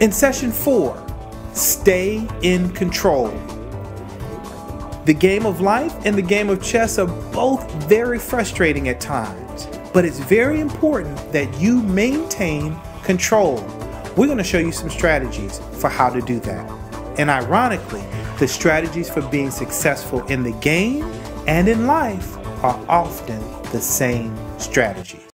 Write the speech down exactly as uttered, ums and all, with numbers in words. In session four, stay in control. The game of life and the game of chess are both very frustrating at times, but it's very important that you maintain control. We're going to show you some strategies for how to do that. And ironically, the strategies for being successful in the game and in life are often the same strategies.